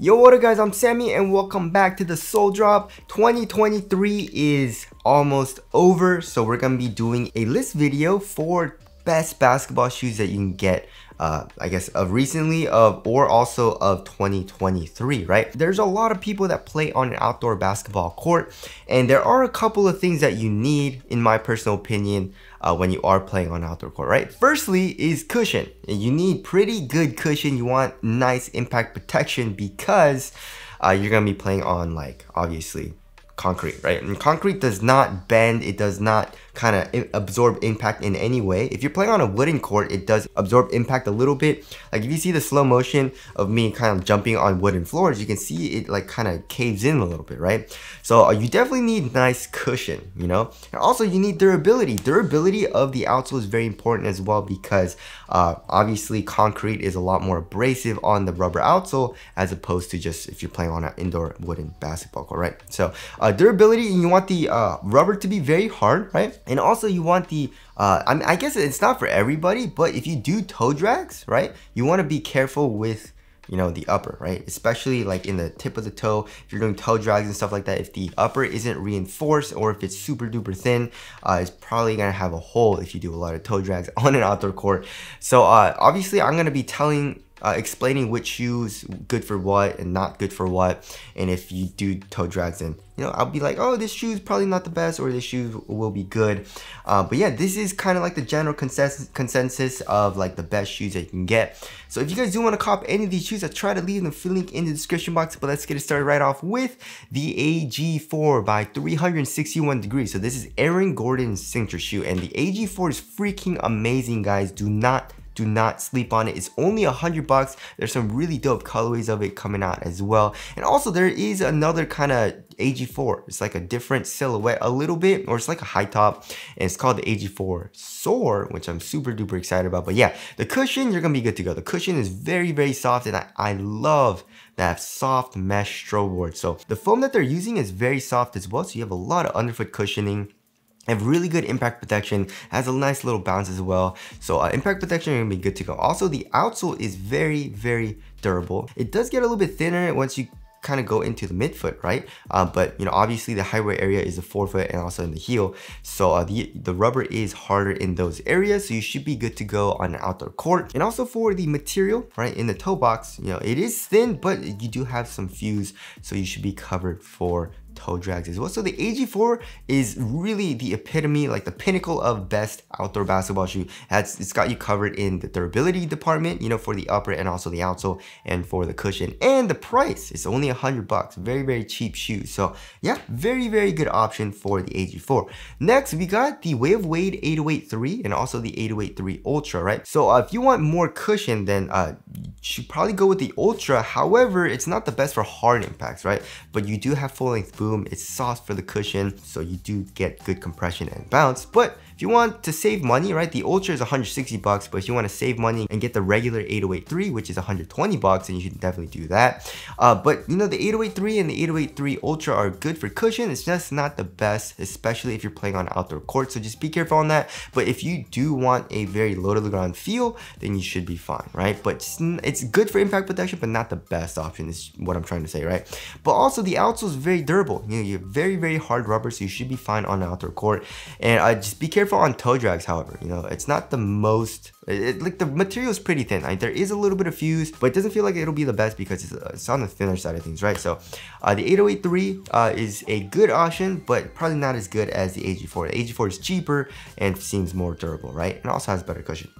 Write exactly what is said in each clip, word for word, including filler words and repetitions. Yo, what up guys, I'm Sammy and welcome back to The Sole Drop. twenty twenty-three is almost over, so we're gonna be doing a list video for best basketball shoes that you can get uh I guess of recently of or also of twenty twenty-three, right? There's a lot of people that play on an outdoor basketball court, and there are a couple of things that you need, in my personal opinion, uh, when you are playing on an outdoor court, right? Firstly is cushion. You need pretty good cushion. You want nice impact protection because uh, you're gonna be playing on, like, obviously concrete, right? And concrete does not bend. It does not kind of absorb impact in any way. If you're playing on a wooden court, it does absorb impact a little bit. Like if you see the slow motion of me kind of jumping on wooden floors, you can see it like kind of caves in a little bit, right? So uh, you definitely need nice cushion, you know? And also you need durability. Durability of the outsole is very important as well because uh, obviously concrete is a lot more abrasive on the rubber outsole as opposed to just if you're playing on an indoor wooden basketball court, right? So uh, durability, you want the uh, rubber to be very hard, right? And also you want the, uh, I mean, I guess it's not for everybody, but if you do toe drags, right, you want to be careful with, you know, the upper, right? Especially like in the tip of the toe, if you're doing toe drags and stuff like that, if the upper isn't reinforced or if it's super duper thin, uh, it's probably gonna have a hole if you do a lot of toe drags on an outdoor court. So uh, obviously I'm gonna be telling Uh, explaining which shoes good for what and not good for what, and if you do toe drags, then you know I'll be like, oh, this shoe is probably not the best, or this shoe will be good. Uh, but yeah, this is kind of like the general consensus consensus of like the best shoes that you can get. So if you guys do want to cop any of these shoes, I try to leave the free link in the description box. But let's get it started right off with the A G four by three sixty-one degrees. So this is Aaron Gordon's signature shoe, and the A G four is freaking amazing, guys. Do not. Do not sleep on it. It's only a hundred bucks. There's some really dope colorways of it coming out as well. And also there is another kind of A G four. It's like a different silhouette a little bit, or it's like a high top, and it's called the A G four Soar, which I'm super duper excited about. But yeah, the cushion, you're gonna be good to go. The cushion is very, very soft, and I, I love that soft mesh strobe board. So the foam that they're using is very soft as well. So you have a lot of underfoot cushioning. Have really good impact protection, has a nice little bounce as well. So uh, impact protection, you're gonna be good to go. Also, the outsole is very, very durable. It does get a little bit thinner once you kind of go into the midfoot, right? Uh, but you know, obviously the high wear area is the forefoot and also in the heel. So uh, the, the rubber is harder in those areas. So you should be good to go on an outdoor court. And also for the material, right? In the toe box, you know, it is thin, but you do have some fuse. So you should be covered for toe drags as well. So the A G four is really the epitome, like the pinnacle of best outdoor basketball shoe. That's, it's got you covered in the durability department, you know, for the upper and also the outsole and for the cushion. And the price is only a hundred bucks. Very, very cheap shoe. So yeah, very, very good option for the A G four. Next, we got the Way of Wade eight oh eight three and also the eight oh eight three Ultra, right? So uh, if you want more cushion, then uh, you should probably go with the Ultra. However, it's not the best for hard impacts, right? But you do have full-length boots. It's soft for the cushion, so you do get good compression and bounce. But if you want to save money, right, the Ultra is one hundred sixty bucks, but if you want to save money and get the regular eight oh eight three, which is one hundred twenty bucks, then you should definitely do that. Uh, but you know, the eight oh eight three and the eight oh eight three Ultra are good for cushion. It's just not the best, especially if you're playing on outdoor court, so just be careful on that. But if you do want a very low to the ground feel, then you should be fine, right? But it's good for impact protection, but not the best option is what I'm trying to say, right? But also the outsole is very durable. You know, you're very, very hard rubber, so you should be fine on an outdoor court. And uh, just be careful on toe drags, however. You know, it's not the most, it, like the material is pretty thin. Like there is a little bit of fuse, but it doesn't feel like it'll be the best because it's, uh, it's on the thinner side of things, right? So uh, the eight oh eight three uh, is a good option, but probably not as good as the A G four. The A G four is cheaper and seems more durable, right? And also has better cushion.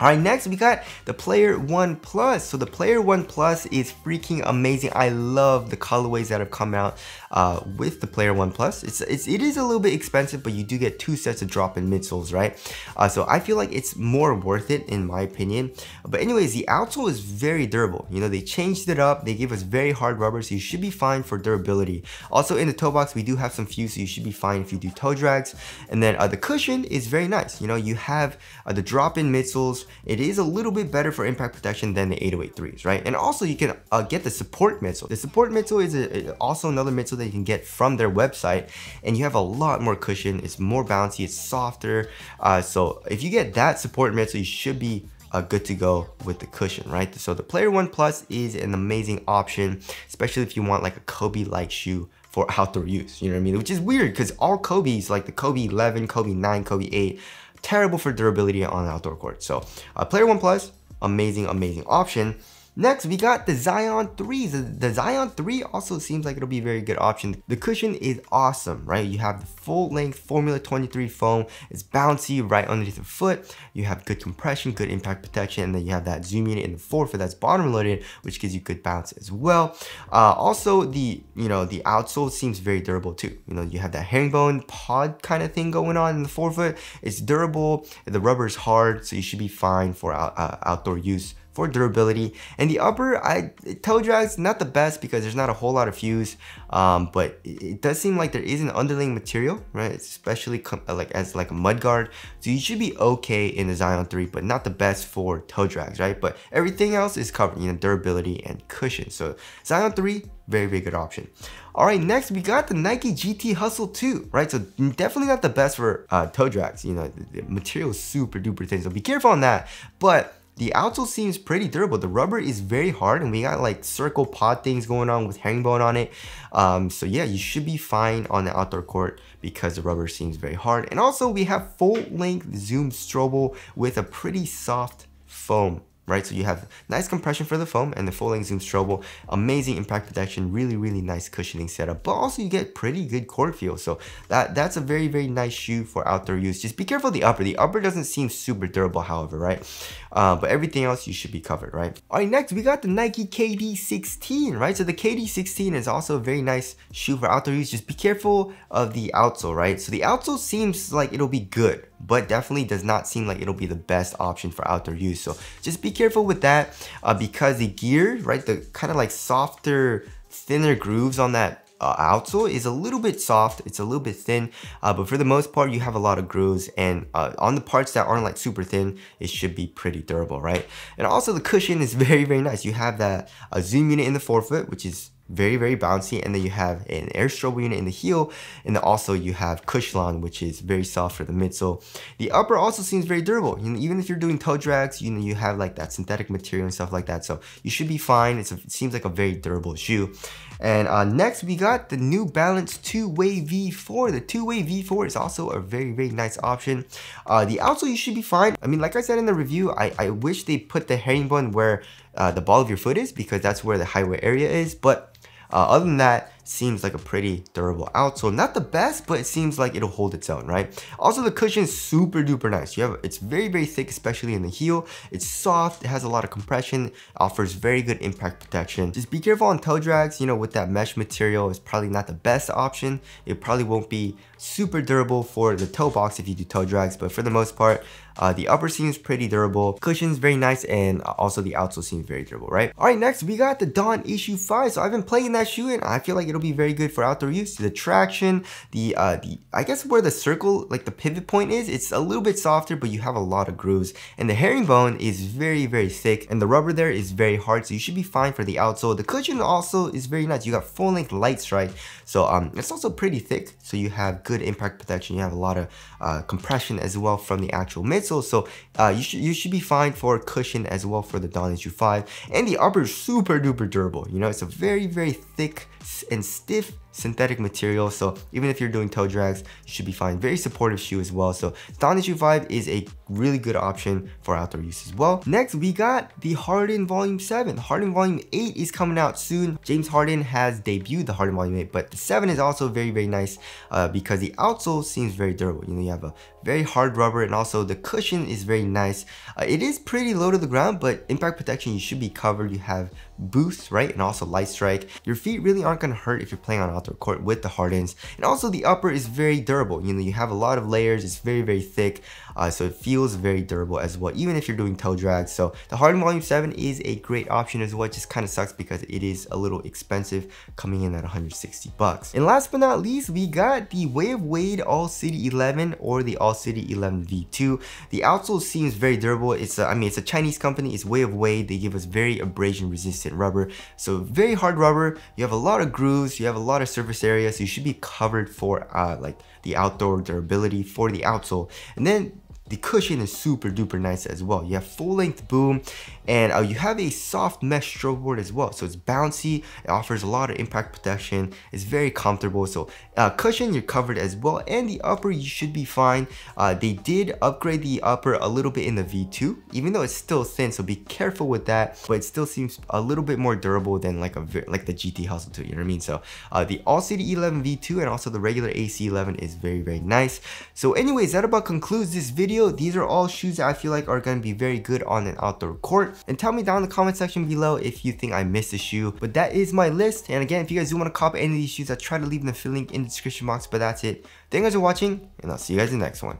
All right, next we got the Player One Plus. So the Player One Plus is freaking amazing. I love the colorways that have come out uh, with the Player One Plus. It's, it's, it is a little bit expensive, but you do get two sets of drop-in midsoles, right? Uh, so I feel like it's more worth it in my opinion. But anyways, the outsole is very durable. You know, they changed it up. They gave us very hard rubber, so you should be fine for durability. Also in the toe box, we do have some fuse, so you should be fine if you do toe drags. And then uh, the cushion is very nice. You know, you have uh, the drop-in midsoles. It is a little bit better for impact protection than the eight oh eight threes, right? And also you can uh, get the support midsole. The support midsole is a, also another midsole that you can get from their website, and you have a lot more cushion. It's more bouncy, it's softer. Uh, so if you get that support midsole, you should be uh, good to go with the cushion, right? So the Player One Plus is an amazing option, especially if you want like a Kobe-like shoe for outdoor use, you know what I mean? Which is weird because all Kobe's, like the Kobe eleven, Kobe nine, Kobe eight, terrible for durability on an outdoor court. So uh, Player One Plus, amazing, amazing option. Next, we got the Zion three. The, the Zion three also seems like it'll be a very good option. The cushion is awesome, right? You have the full-length Formula twenty-three foam. It's bouncy right underneath the foot. You have good compression, good impact protection, and then you have that zoom unit in the forefoot that's bottom-loaded, which gives you good bounce as well. Uh, also, the you know the outsole seems very durable too. You know, you have that herringbone pod kind of thing going on in the forefoot. It's durable. The rubber is hard, so you should be fine for out, uh, outdoor use. For durability. And the upper, I told you guys, not the best because there's not a whole lot of fuse, um, but it, it does seem like there is an underlying material, right? It's especially like as like a mud guard, so you should be okay in the Zion three, but not the best for toe drags, right? But everything else is covered, you know, durability and cushion. So Zion three, very, very good option. All right, next we got the Nike G T Hustle two, right? So definitely not the best for uh, toe drags. You know, the, the material is super duper thin, so be careful on that. But the outsole seems pretty durable. The rubber is very hard, and we got like circle pod things going on with herringbone on it. Um, so yeah, you should be fine on the outdoor court because the rubber seems very hard. And also we have full length zoom strobo with a pretty soft foam, right? So you have nice compression for the foam and the full length zoom strobo, amazing impact protection, really, really nice cushioning setup, but also you get pretty good court feel. So that, that's a very, very nice shoe for outdoor use. Just be careful of the upper. The upper doesn't seem super durable, however, right? Uh, but everything else you should be covered, right? All right, next we got the Nike K D sixteen, right? So the K D sixteen is also a very nice shoe for outdoor use. Just be careful of the outsole, right? So the outsole seems like it'll be good, but definitely does not seem like it'll be the best option for outdoor use. So just be careful with that uh, because the gear, right, the kind of like softer, thinner grooves on that uh, outsole is a little bit soft. It's a little bit thin, uh, but for the most part, you have a lot of grooves, and uh, on the parts that aren't like super thin, it should be pretty durable, right? And also the cushion is very, very nice. You have that uh, zoom unit in the forefoot, which is very, very bouncy, and then you have an air strobo unit in the heel, and then also you have Cushlon, which is very soft for the midsole. The upper also seems very durable. You know, even if you're doing toe drags, you know, you have like that synthetic material and stuff like that, so you should be fine. It's a, it seems like a very durable shoe. And uh, next we got the New Balance Two-Way V four. The Two-Way V four is also a very, very nice option. Uh, the outsole, you should be fine. I mean, like I said in the review, I, I wish they put the herringbone where uh, the ball of your foot is, because that's where the high wear area is. But Uh, other than that, seems like a pretty durable outsole. Not the best, but it seems like it'll hold its own, right? Also, the cushion is super duper nice. You have, it's very, very thick, especially in the heel. It's soft, it has a lot of compression, offers very good impact protection. Just be careful on toe drags, you know, with that mesh material. It's probably not the best option. It probably won't be super durable for the toe box if you do toe drags, but for the most part, Uh, the upper seems pretty durable, cushion's very nice, and also the outsole seems very durable, right? All right, next we got the Don Issue five. So I've been playing that shoe, and I feel like it'll be very good for outdoor use. The traction, the uh, the I guess where the circle, like the pivot point is, it's a little bit softer, but you have a lot of grooves, and the herringbone is very, very thick, and the rubber there is very hard, so you should be fine for the outsole. The cushion also is very nice. You got full length light strike, so um, it's also pretty thick, so you have good impact protection. You have a lot of uh, compression as well from the actual midsole. So uh, you, sh you should be fine for cushion as well for the Don Issue five. And the upper is super duper durable. You know, it's a very, very thick and stiff synthetic material. So even if you're doing toe drags, you should be fine. Very supportive shoe as well. So Don Issue five is a really good option for outdoor use as well. Next, we got the Harden Vol. seven. Harden Vol. eight is coming out soon. James Harden has debuted the Harden Vol. eight, but the seven is also very, very nice uh, because the outsole seems very durable. You know, you have a very hard rubber, and also the cushion is very nice. Uh, it is pretty low to the ground, but impact protection, you should be covered. You have boost, right, and also light strike. Your feet really aren't going to hurt if you're playing on outdoor court with the Hardens. And also the upper is very durable. You know, you have a lot of layers. It's very, very thick, uh, so it feels very durable as well, even if you're doing toe drags. So the Harden Vol. seven is a great option as well. It just kind of sucks because it is a little expensive, coming in at one hundred sixty bucks. And last but not least, we got the Way of Wade All City eleven, or the All City eleven V two. The outsole seems very durable. It's a, I mean, it's a Chinese company. It's Way of Wade. They give us very abrasion resistant rubber, so very hard rubber. You have a lot of grooves, you have a lot of surface area, so you should be covered for uh, like the outdoor durability for the outsole. And then The cushion is super duper nice as well. You have full length boom, and uh, you have a soft mesh strobe board as well. So it's bouncy, it offers a lot of impact protection, it's very comfortable. So uh, cushion, you're covered as well. And the upper, you should be fine. Uh, they did upgrade the upper a little bit in the V two, even though it's still thin, so be careful with that. But it still seems a little bit more durable than like a like the G T Hustle two, you know what I mean? So uh, the All City eleven V two and also the regular A C eleven is very, very nice. So anyways, that about concludes this video. These are all shoes that I feel like are going to be very good on an outdoor court, and tell me down in the comment section below if you think I missed a shoe. But that is my list, and again, if you guys do want to cop any of these shoes, I try to leave an affiliate link in the description box. But that's it. Thank you guys for watching, and I'll see you guys in the next one.